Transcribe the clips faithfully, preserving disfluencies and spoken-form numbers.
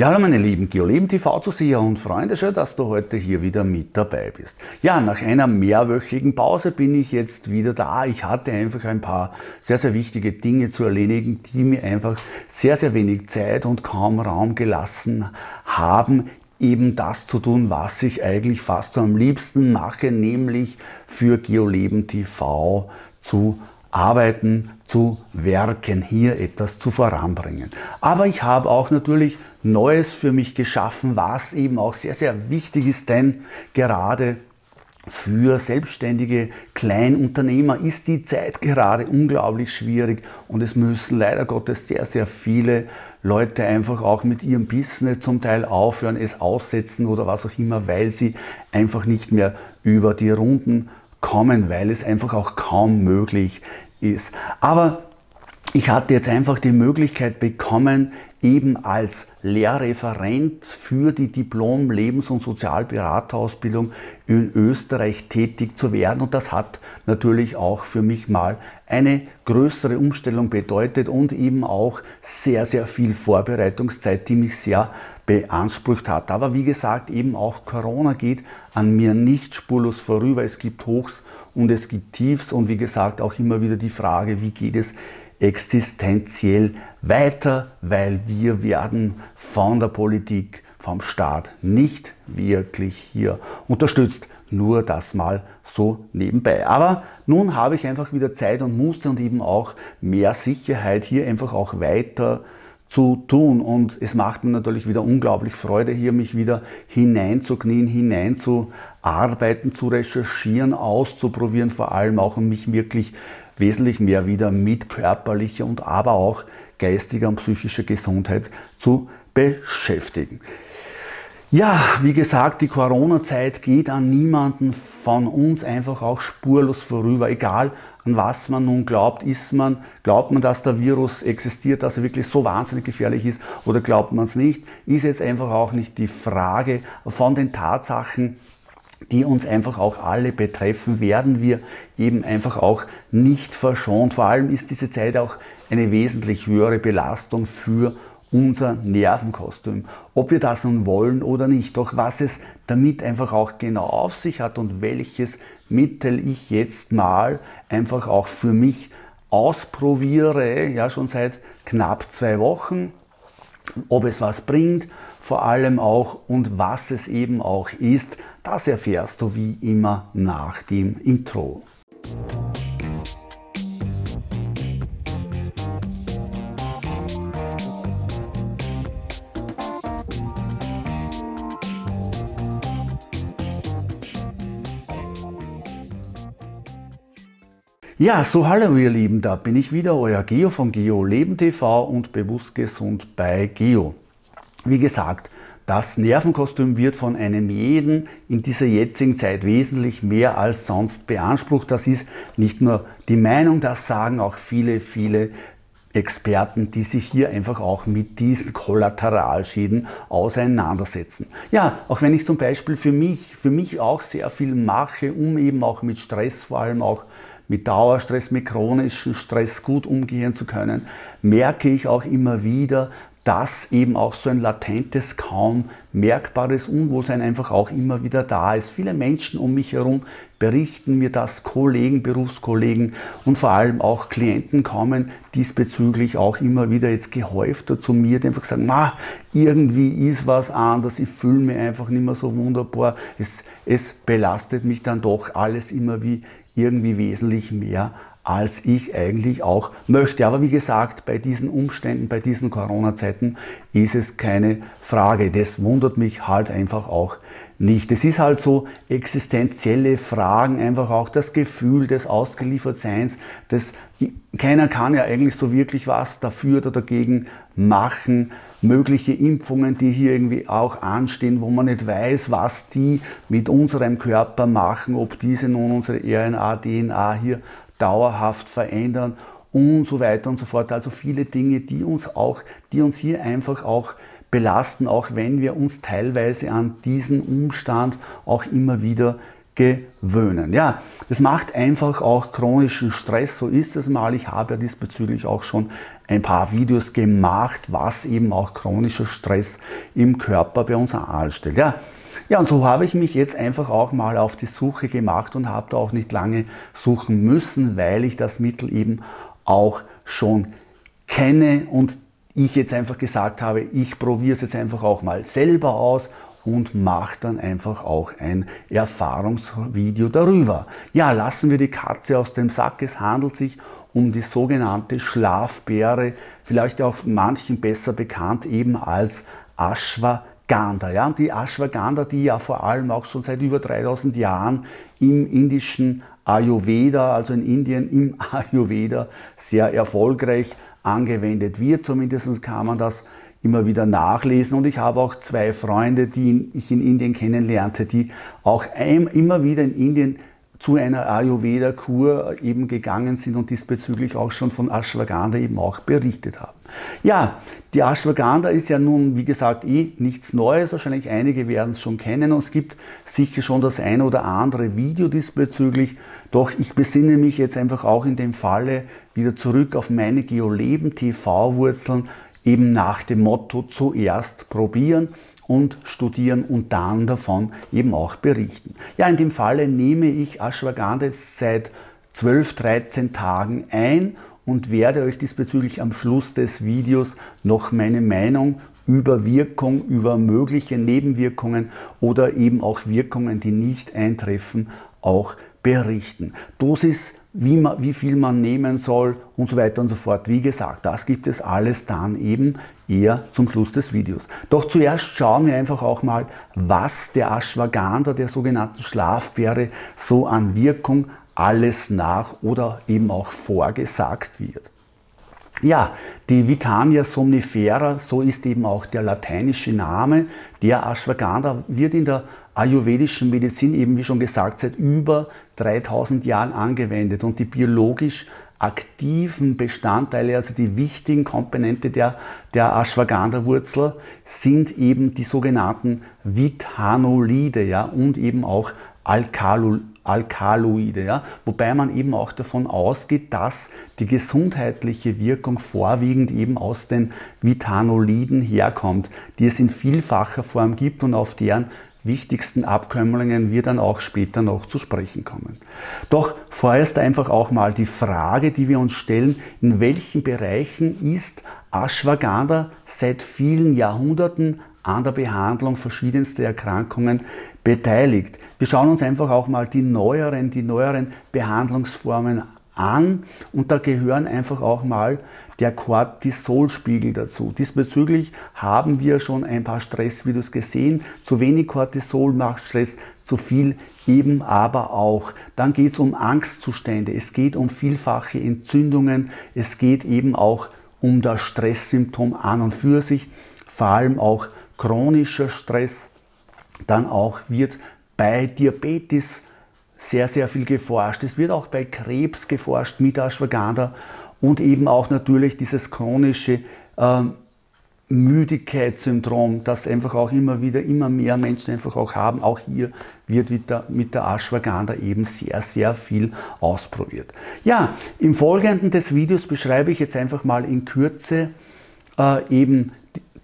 Ja, hallo meine lieben GeoLebenTV-Zuseher und Freunde, schön, dass du heute hier wieder mit dabei bist. Ja, nach einer mehrwöchigen Pause bin ich jetzt wieder da. Ich hatte einfach ein paar sehr, sehr wichtige Dinge zu erledigen, die mir einfach sehr, sehr wenig Zeit und kaum Raum gelassen haben, eben das zu tun, was ich eigentlich fast am liebsten mache, nämlich für GeoLebenTV zu arbeiten, zu werken, hier etwas zu voranbringen. Aber ich habe auch natürlich Neues für mich geschaffen, was eben auch sehr, sehr wichtig ist, denn gerade für selbstständige Kleinunternehmer ist die Zeit gerade unglaublich schwierig und es müssen leider Gottes sehr, sehr viele Leute einfach auch mit ihrem Business zum Teil aufhören, es aussetzen oder was auch immer, weil sie einfach nicht mehr über die Runden kommen, weil es einfach auch kaum möglich ist. Aber ich hatte jetzt einfach die Möglichkeit bekommen, eben als Lehrreferent für die Diplom-Lebens- und Sozialberaterausbildung in Österreich tätig zu werden. Und das hat natürlich auch für mich mal eine größere Umstellung bedeutet und eben auch sehr, sehr viel Vorbereitungszeit, die mich sehr beansprucht hat. Aber wie gesagt, eben auch Corona geht an mir nicht spurlos vorüber. Es gibt Hochs und es gibt Tiefs und wie gesagt auch immer wieder die Frage, wie geht es existenziell weiter, weil wir werden von der Politik, vom Staat nicht wirklich hier unterstützt. Nur das mal so nebenbei. Aber nun habe ich einfach wieder Zeit und Muße und eben auch mehr Sicherheit, hier einfach auch weiter zu tun. Und es macht mir natürlich wieder unglaublich Freude, hier mich wieder hineinzuknien, hineinzuarbeiten, zu recherchieren, auszuprobieren, vor allem auch um mich wirklich wesentlich mehr wieder mit körperlicher und aber auch geistiger und psychischer Gesundheit zu beschäftigen. Ja, wie gesagt, die Corona-Zeit geht an niemanden von uns einfach auch spurlos vorüber, egal an was man nun glaubt. Ist man, glaubt man, dass der Virus existiert, dass er wirklich so wahnsinnig gefährlich ist oder glaubt man es nicht, ist jetzt einfach auch nicht die Frage. Von den Tatsachen, die uns einfach auch alle betreffen, werden wir eben einfach auch nicht verschont. Vor allem ist diese Zeit auch eine wesentlich höhere Belastung für unser Nervenkostüm, ob wir das nun wollen oder nicht. Doch was es damit einfach auch genau auf sich hat und welches Mittel ich jetzt mal einfach auch für mich ausprobiere, ja schon seit knapp zwei Wochen, ob es was bringt, vor allem auch und was es eben auch ist, das erfährst du wie immer nach dem Intro. Ja, so hallo ihr Lieben, da bin ich wieder, euer Geo von GeoLebenTV und bewusst gesund bei Geo. Wie gesagt, das Nervenkostüm wird von einem jeden in dieser jetzigen Zeit wesentlich mehr als sonst beansprucht. Das ist nicht nur die Meinung, das sagen auch viele, viele Experten, die sich hier einfach auch mit diesen Kollateralschäden auseinandersetzen. Ja, auch wenn ich zum Beispiel für mich, für mich auch sehr viel mache, um eben auch mit Stress, vor allem auch mit Dauerstress, mit chronischem Stress gut umgehen zu können, merke ich auch immer wieder, dass eben auch so ein latentes, kaum merkbares Unwohlsein einfach auch immer wieder da ist. Viele Menschen um mich herum berichten mir das, Kollegen, Berufskollegen und vor allem auch Klienten kommen diesbezüglich auch immer wieder jetzt gehäufter zu mir, die einfach sagen, na, irgendwie ist was anders, ich fühle mich einfach nicht mehr so wunderbar, es, es belastet mich dann doch alles immer wie irgendwie wesentlich mehr, als ich eigentlich auch möchte. Aber wie gesagt, bei diesen Umständen, bei diesen Corona-Zeiten ist es keine Frage. Das wundert mich halt einfach auch nicht. Es ist halt so, existenzielle Fragen, einfach auch das Gefühl des Ausgeliefertseins, des, keiner kann ja eigentlich so wirklich was dafür oder dagegen machen. Mögliche Impfungen, die hier irgendwie auch anstehen, wo man nicht weiß, was die mit unserem Körper machen, ob diese nun unsere R N A, D N A hier dauerhaft verändern und so weiter und so fort. Also viele Dinge, die uns auch, die uns hier einfach auch belasten, auch wenn wir uns teilweise an diesen Umstand auch immer wieder gewöhnen. Ja, das macht einfach auch chronischen Stress, so ist es mal. Ich habe ja diesbezüglich auch schon ein paar Videos gemacht, was eben auch chronischer Stress im Körper bei uns anstellt. Ja. Ja, und so habe ich mich jetzt einfach auch mal auf die Suche gemacht und habe da auch nicht lange suchen müssen, weil ich das Mittel eben auch schon kenne und ich jetzt einfach gesagt habe, ich probiere es jetzt einfach auch mal selber aus und mache dann einfach auch ein Erfahrungsvideo darüber. Ja, lassen wir die Katze aus dem Sack. Es handelt sich um die sogenannte Schlafbeere, vielleicht auch manchen besser bekannt eben als Ashwagandha. Ja, und die Ashwagandha, die ja vor allem auch schon seit über dreitausend Jahren im indischen Ayurveda, also in Indien im Ayurveda, sehr erfolgreich angewendet wird. Zumindest kann man das immer wieder nachlesen. Und ich habe auch zwei Freunde, die ich in Indien kennenlernte, die auch immer wieder in Indien zu einer Ayurveda-Kur eben gegangen sind und diesbezüglich auch schon von Ashwagandha eben auch berichtet haben. Ja, die Ashwagandha ist ja nun, wie gesagt, eh nichts Neues. Wahrscheinlich einige werden es schon kennen und es gibt sicher schon das ein oder andere Video diesbezüglich. Doch ich besinne mich jetzt einfach auch in dem Falle wieder zurück auf meine GeoLeben-T V-Wurzeln, eben nach dem Motto zuerst probieren und studieren und dann davon eben auch berichten. Ja, in dem Falle nehme ich Ashwagandha jetzt seit zwölf, dreizehn Tagen ein und werde euch diesbezüglich am Schluss des Videos noch meine Meinung über Wirkung, über mögliche Nebenwirkungen oder eben auch Wirkungen, die nicht eintreffen, auch berichten. Dosis, wie, man, wie viel man nehmen soll und so weiter und so fort. Wie gesagt, das gibt es alles dann eben eher zum Schluss des Videos. Doch zuerst schauen wir einfach auch mal, was der Ashwagandha, der sogenannten Schlafbeere, so an Wirkung alles nach oder eben auch vorgesagt wird. Ja, die Withania somnifera, so ist eben auch der lateinische Name, der Ashwagandha wird in der ayurvedischen Medizin eben, wie schon gesagt, seit über dreitausend Jahren angewendet und die biologisch aktiven Bestandteile, also die wichtigen Komponente der, der Ashwagandha-Wurzel, sind eben die sogenannten Withanolide, ja, und eben auch Alkaloide. Alkaloide, ja, wobei man eben auch davon ausgeht, dass die gesundheitliche Wirkung vorwiegend eben aus den Withanoliden herkommt, die es in vielfacher Form gibt und auf deren wichtigsten Abkömmlingen wir dann auch später noch zu sprechen kommen. Doch vorerst einfach auch mal die Frage, die wir uns stellen, in welchen Bereichen ist Ashwagandha seit vielen Jahrhunderten an der Behandlung verschiedenster Erkrankungen beteiligt. Wir schauen uns einfach auch mal die neueren, die neueren Behandlungsformen an und da gehören einfach auch mal der Cortisolspiegel dazu. Diesbezüglich haben wir schon ein paar Stressvideos gesehen. Zu wenig Cortisol macht Stress, zu viel eben aber auch. Dann geht es um Angstzustände, es geht um vielfache Entzündungen, es geht eben auch um das Stresssymptom an und für sich, vor allem auch chronischer Stress. Dann auch wird bei Diabetes sehr, sehr viel geforscht. Es wird auch bei Krebs geforscht mit Ashwagandha und eben auch natürlich dieses chronische äh, Müdigkeitssyndrom, das einfach auch immer wieder, immer mehr Menschen einfach auch haben. Auch hier wird mit der, mit der Ashwagandha eben sehr, sehr viel ausprobiert. Ja, im Folgenden des Videos beschreibe ich jetzt einfach mal in Kürze äh, eben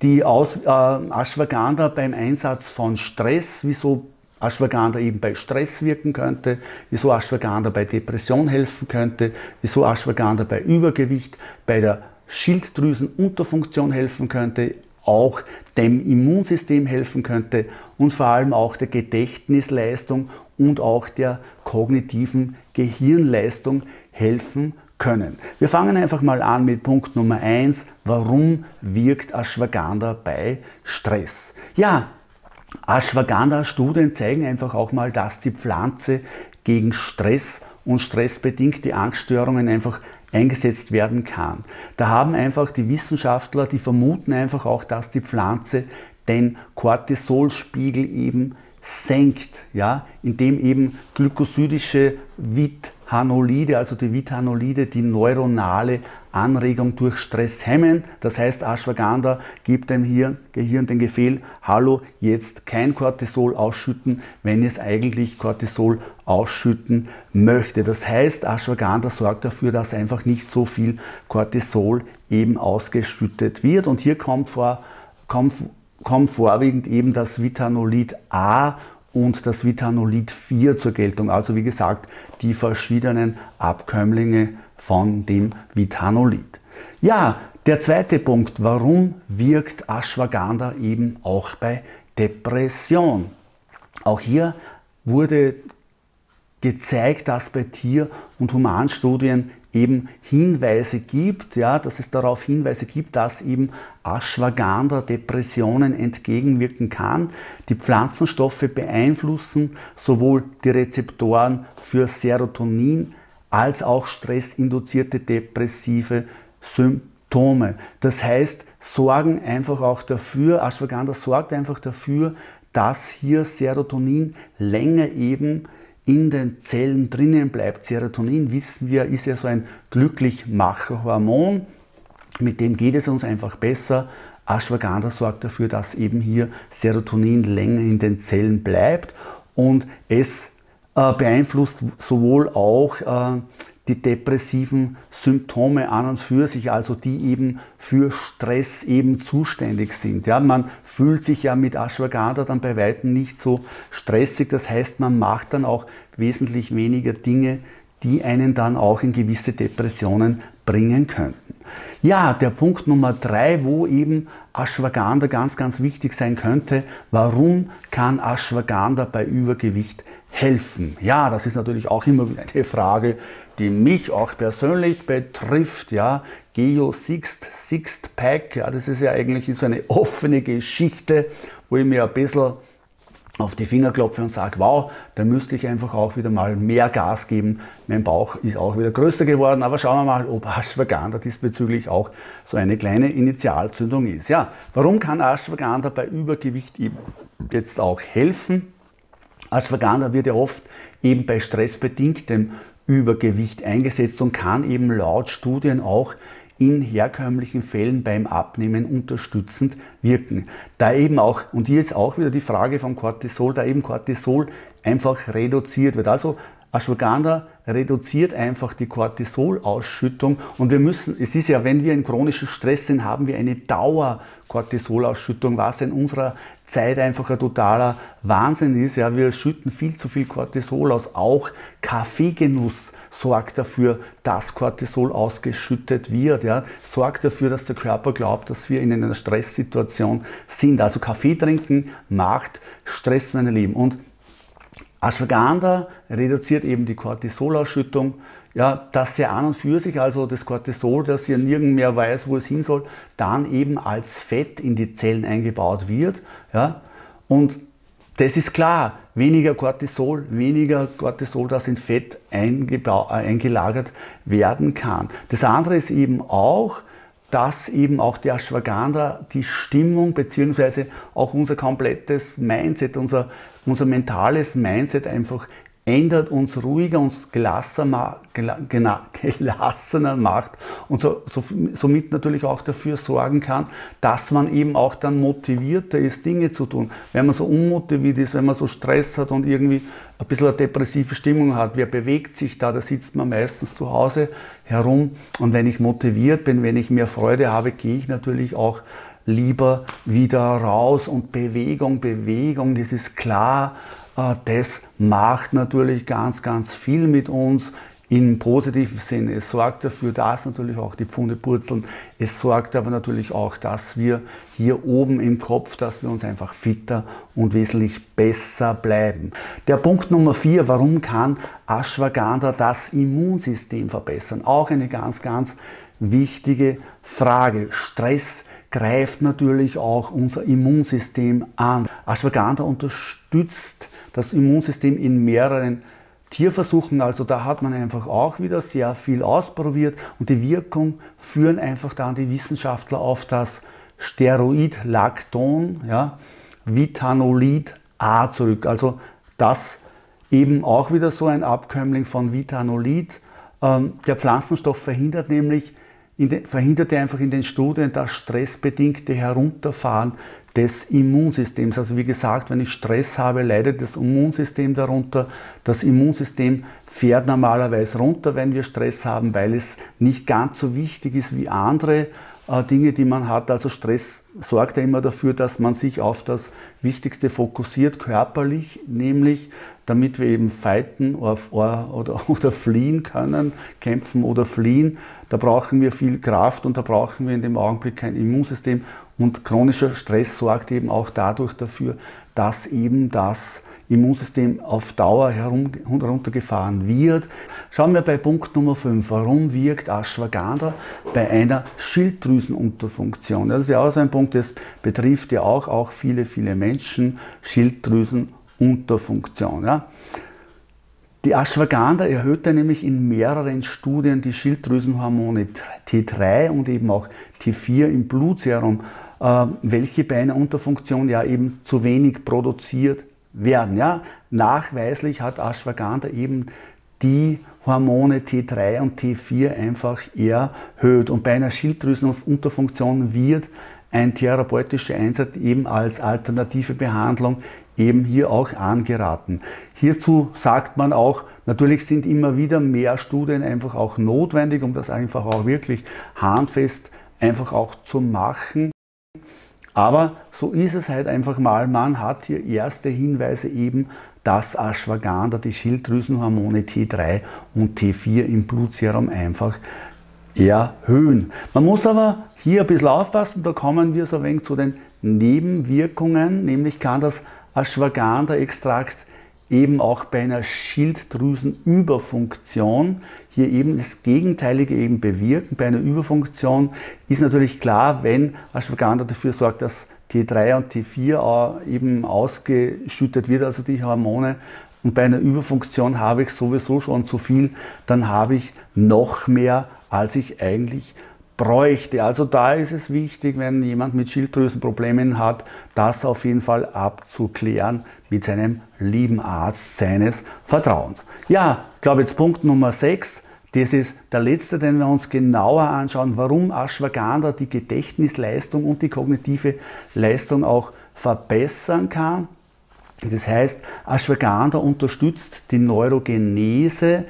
die Aus, äh, Ashwagandha beim Einsatz von Stress, wieso Ashwagandha eben bei Stress wirken könnte, wieso Ashwagandha bei Depression helfen könnte, wieso Ashwagandha bei Übergewicht, bei der Schilddrüsenunterfunktion helfen könnte, auch dem Immunsystem helfen könnte und vor allem auch der Gedächtnisleistung und auch der kognitiven Gehirnleistung helfen könnte. Können. Wir fangen einfach mal an mit Punkt Nummer eins. Warum wirkt Ashwagandha bei Stress? Ja, Ashwagandha-Studien zeigen einfach auch mal, dass die Pflanze gegen Stress und stressbedingte Angststörungen einfach eingesetzt werden kann. Da haben einfach die Wissenschaftler, die vermuten einfach auch, dass die Pflanze den Cortisolspiegel eben senkt, ja, indem eben glykosidische Withanolide, also die Withanolide, die neuronale Anregung durch Stress hemmen. Das heißt, Ashwagandha gibt dem Hirn, Gehirn den Befehl, hallo, jetzt kein Cortisol ausschütten, wenn es eigentlich Cortisol ausschütten möchte. Das heißt, Ashwagandha sorgt dafür, dass einfach nicht so viel Cortisol eben ausgeschüttet wird. Und hier kommt, vor, kommt, kommt vorwiegend eben das Withanolid A und das Withanolid vier zur Geltung. Also wie gesagt, die verschiedenen Abkömmlinge von dem Withanolid. Ja, der zweite Punkt, warum wirkt Ashwagandha eben auch bei Depression? Auch hier wurde gezeigt, dass bei Tier- und Humanstudien eben Hinweise gibt, ja, dass es darauf Hinweise gibt, dass eben Ashwagandha Depressionen entgegenwirken kann. Die Pflanzenstoffe beeinflussen sowohl die Rezeptoren für Serotonin als auch stressinduzierte depressive Symptome. Das heißt, sorgen einfach auch dafür, Ashwagandha sorgt einfach dafür, dass hier Serotonin länger eben in den Zellen drinnen bleibt. Serotonin, wissen wir, ist ja so ein Glücklichmacherhormon, mit dem geht es uns einfach besser. Ashwagandha sorgt dafür, dass eben hier Serotonin länger in den Zellen bleibt und es äh, beeinflusst sowohl auch äh, die depressiven Symptome an und für sich, also die eben für Stress eben zuständig sind. Ja, man fühlt sich ja mit Ashwagandha dann bei Weitem nicht so stressig, das heißt, man macht dann auch wesentlich weniger Dinge, die einen dann auch in gewisse Depressionen bringen könnten. Ja, der Punkt Nummer drei, wo eben Ashwagandha ganz, ganz wichtig sein könnte, warum kann Ashwagandha bei Übergewicht helfen? Ja, das ist natürlich auch immer wieder eine Frage, die mich auch persönlich betrifft, ja, Geo Sixt, Sixt Pack, ja, das ist ja eigentlich so eine offene Geschichte, wo ich mir ein bisschen auf die Finger klopfe und sage, wow, da müsste ich einfach auch wieder mal mehr Gas geben, mein Bauch ist auch wieder größer geworden, aber schauen wir mal, ob Ashwagandha diesbezüglich auch so eine kleine Initialzündung ist. Ja, warum kann Ashwagandha bei Übergewicht eben jetzt auch helfen? Ashwagandha wird ja oft eben bei stressbedingtem Übergewicht eingesetzt und kann eben laut Studien auch in herkömmlichen Fällen beim Abnehmen unterstützend wirken. Da eben auch, und hier ist auch wieder die Frage vom Cortisol, da eben Cortisol einfach reduziert wird. Also Ashwagandha reduziert einfach die Cortisolausschüttung und wir müssen, es ist ja, wenn wir in chronischem Stress sind, haben wir eine Dauer-Cortisolausschüttung, was in unserer Zeit einfach ein totaler Wahnsinn ist. Ja, wir schütten viel zu viel Cortisol aus, auch Kaffeegenuss sorgt dafür, dass Cortisol ausgeschüttet wird, ja, sorgt dafür, dass der Körper glaubt, dass wir in einer Stresssituation sind. Also Kaffee trinken macht Stress, meine Lieben. Und Ashwagandha reduziert eben die Cortisolausschüttung, ja, dass ja an und für sich, also das Cortisol, das ja nirgend mehr weiß, wo es hin soll, dann eben als Fett in die Zellen eingebaut wird. Ja. Und das ist klar, weniger Cortisol, weniger Cortisol, das in Fett eingelagert werden kann. Das andere ist eben auch, dass eben auch die Ashwagandha die Stimmung bzw. auch unser komplettes Mindset, unser, unser mentales Mindset einfach ändert, uns ruhiger, uns gelassener, gelassener macht und so, so, somit natürlich auch dafür sorgen kann, dass man eben auch dann motivierter ist, Dinge zu tun. Wenn man so unmotiviert ist, wenn man so Stress hat und irgendwie ein bisschen eine depressive Stimmung hat, wer bewegt sich da, da sitzt man meistens zu Hause herum und wenn ich motiviert bin, wenn ich mehr Freude habe, gehe ich natürlich auch lieber wieder raus und Bewegung, Bewegung, das ist klar. Das macht natürlich ganz, ganz viel mit uns im positiven Sinne. Es sorgt dafür, dass natürlich auch die Pfunde purzeln. Es sorgt aber natürlich auch, dass wir hier oben im Kopf, dass wir uns einfach fitter und wesentlich besser bleiben. Der Punkt Nummer vier, warum kann Ashwagandha das Immunsystem verbessern? Auch eine ganz, ganz wichtige Frage. Stress greift natürlich auch unser Immunsystem an. Ashwagandha unterstützt das Immunsystem in mehreren Tierversuchen, also da hat man einfach auch wieder sehr viel ausprobiert und die Wirkung führen einfach dann die Wissenschaftler auf das Steroid-Lacton, ja, Withanolid A zurück. Also das eben auch wieder so ein Abkömmling von Withanolid. Ähm, der Pflanzenstoff verhindert nämlich in den, verhinderte einfach in den Studien das stressbedingte Herunterfahren des Immunsystems. Also wie gesagt, wenn ich Stress habe, leidet das Immunsystem darunter. Das Immunsystem fährt normalerweise runter, wenn wir Stress haben, weil es nicht ganz so wichtig ist wie andere äh, Dinge, die man hat. Also Stress sorgt ja immer dafür, dass man sich auf das Wichtigste fokussiert, körperlich, nämlich damit wir eben fighten oder, oder, oder fliehen können, kämpfen oder fliehen. Da brauchen wir viel Kraft und da brauchen wir in dem Augenblick kein Immunsystem. Und chronischer Stress sorgt eben auch dadurch dafür, dass eben das Immunsystem auf Dauer heruntergefahren wird. Schauen wir bei Punkt Nummer fünf. Warum wirkt Ashwagandha bei einer Schilddrüsenunterfunktion? Das ist ja auch so ein Punkt, das betrifft ja auch, auch viele, viele Menschen, Schilddrüsenunterfunktion. Ja. Die Ashwagandha erhöhte nämlich in mehreren Studien die Schilddrüsenhormone T drei und eben auch T vier im Blutserum, welche bei einer Unterfunktion ja eben zu wenig produziert werden. Ja. Nachweislich hat Ashwagandha eben die Hormone T drei und T vier einfach erhöht. Und bei einer Schilddrüsenunterfunktion wird ein therapeutischer Einsatz eben als alternative Behandlung eben hier auch angeraten. Hierzu sagt man auch, natürlich sind immer wieder mehr Studien einfach auch notwendig, um das einfach auch wirklich handfest einfach auch zu machen. Aber so ist es halt einfach mal, man hat hier erste Hinweise eben, dass Ashwagandha die Schilddrüsenhormone T drei und T vier im Blutserum einfach erhöhen. Man muss aber hier ein bisschen aufpassen, da kommen wir so ein wenig zu den Nebenwirkungen, nämlich kann das Ashwagandha-Extrakt eben auch bei einer Schilddrüsenüberfunktion hier eben das Gegenteilige eben bewirken. Bei einer Überfunktion ist natürlich klar, wenn Ashwagandha dafür sorgt, dass T drei und T vier eben ausgeschüttet wird, also die Hormone, und bei einer Überfunktion habe ich sowieso schon zu viel, dann habe ich noch mehr, als ich eigentlich bräuchte. Also da ist es wichtig, wenn jemand mit Schilddrüsenproblemen hat, das auf jeden Fall abzuklären mit seinem lieben Arzt seines Vertrauens. Ja, ich glaube jetzt Punkt Nummer sechs, das ist der letzte, den wir uns genauer anschauen, warum Ashwagandha die Gedächtnisleistung und die kognitive Leistung auch verbessern kann. Das heißt, Ashwagandha unterstützt die Neurogenese,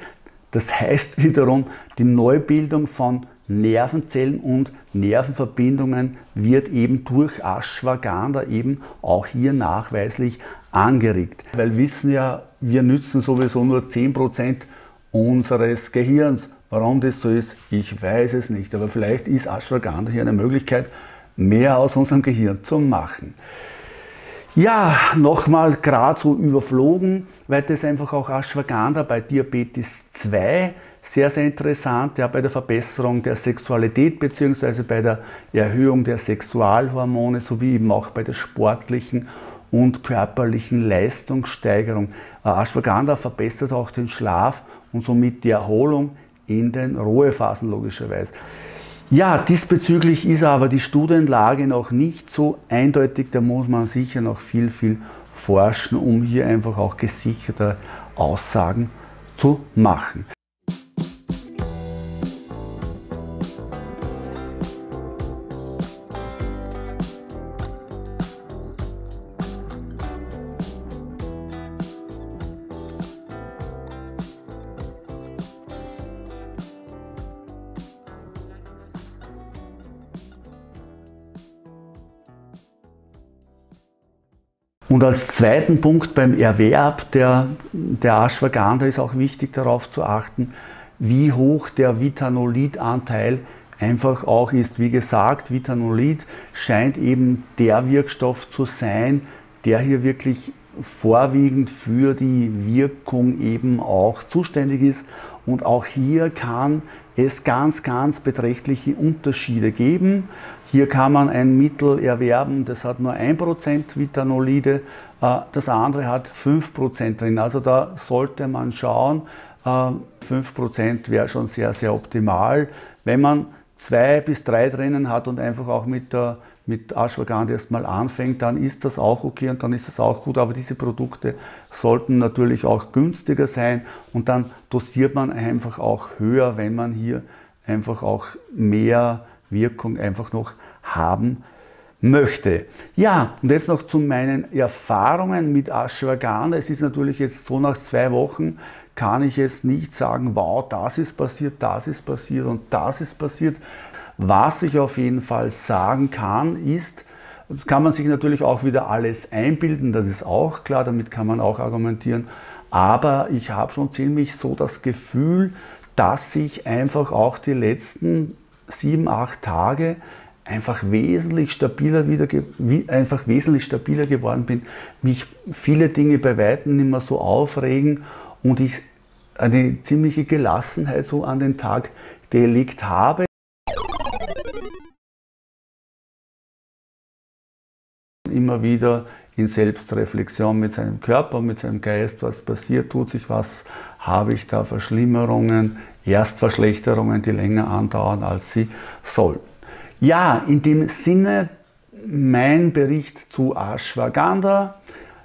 das heißt wiederum die Neubildung von Nervenzellen und Nervenverbindungen wird eben durch Ashwagandha eben auch hier nachweislich angeregt. Weil wir wissen ja, wir nützen sowieso nur zehn Prozent unseres Gehirns. Warum das so ist, ich weiß es nicht. Aber vielleicht ist Ashwagandha hier eine Möglichkeit, mehr aus unserem Gehirn zu machen. Ja, nochmal gerade so überflogen, weil das einfach auch Ashwagandha bei Diabetes zwei sehr, sehr interessant, ja, bei der Verbesserung der Sexualität bzw. bei der Erhöhung der Sexualhormone sowie eben auch bei der sportlichen und körperlichen Leistungssteigerung. Ashwagandha verbessert auch den Schlaf und somit die Erholung in den Ruhephasen logischerweise. Ja, diesbezüglich ist aber die Studienlage noch nicht so eindeutig, da muss man sicher noch viel, viel forschen, um hier einfach auch gesicherte Aussagen zu machen. Und als zweiten Punkt beim Erwerb der, der Ashwagandha ist auch wichtig darauf zu achten, wie hoch der Withanolid-Anteil einfach auch ist. Wie gesagt, Withanolid scheint eben der Wirkstoff zu sein, der hier wirklich vorwiegend für die Wirkung eben auch zuständig ist. Und auch hier kann es ganz, ganz beträchtliche Unterschiede geben. Hier kann man ein Mittel erwerben, das hat nur ein Prozent Withanolide, das andere hat fünf Prozent drin. Also da sollte man schauen, fünf Prozent wäre schon sehr, sehr optimal. Wenn man zwei bis drei drinnen hat und einfach auch mit, der, mit Ashwagandha erstmal anfängt, dann ist das auch okay und dann ist das auch gut. Aber diese Produkte sollten natürlich auch günstiger sein und dann dosiert man einfach auch höher, wenn man hier einfach auch mehr Wirkung einfach noch haben möchte. Ja, und jetzt noch zu meinen Erfahrungen mit Ashwagandha. Es ist natürlich jetzt so, nach zwei Wochen kann ich jetzt nicht sagen, wow, das ist passiert, das ist passiert und das ist passiert. Was ich auf jeden Fall sagen kann, ist, das kann man sich natürlich auch wieder alles einbilden, das ist auch klar, damit kann man auch argumentieren, aber ich habe schon ziemlich so das Gefühl, dass ich einfach auch die letzten sieben, acht Tage einfach wesentlich stabiler wieder, einfach wesentlich stabiler geworden bin, mich viele Dinge bei Weitem nicht mehr so aufregen und ich eine ziemliche Gelassenheit so an den Tag gelegt habe. Immer wieder in Selbstreflexion mit seinem Körper, mit seinem Geist, was passiert, tut sich was, habe ich da Verschlimmerungen, Erstverschlechterungen, die länger andauern, als sie sollten. Ja, in dem Sinne mein Bericht zu Ashwagandha.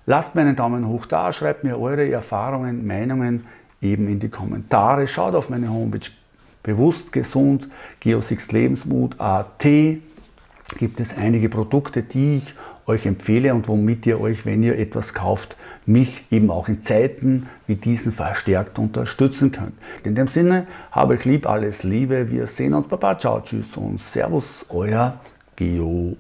Lasst mir einen Daumen hoch da, schreibt mir eure Erfahrungen, Meinungen eben in die Kommentare. Schaut auf meine Homepage bewusst gesund, geo sechs lebensmut punkt at. Gibt es einige Produkte, die ich euch empfehle und womit ihr euch, wenn ihr etwas kauft, mich eben auch in Zeiten wie diesen verstärkt unterstützen könnt. In dem Sinne, habe ich lieb, alles Liebe, wir sehen uns, Baba, ciao, tschüss und servus, euer Geo.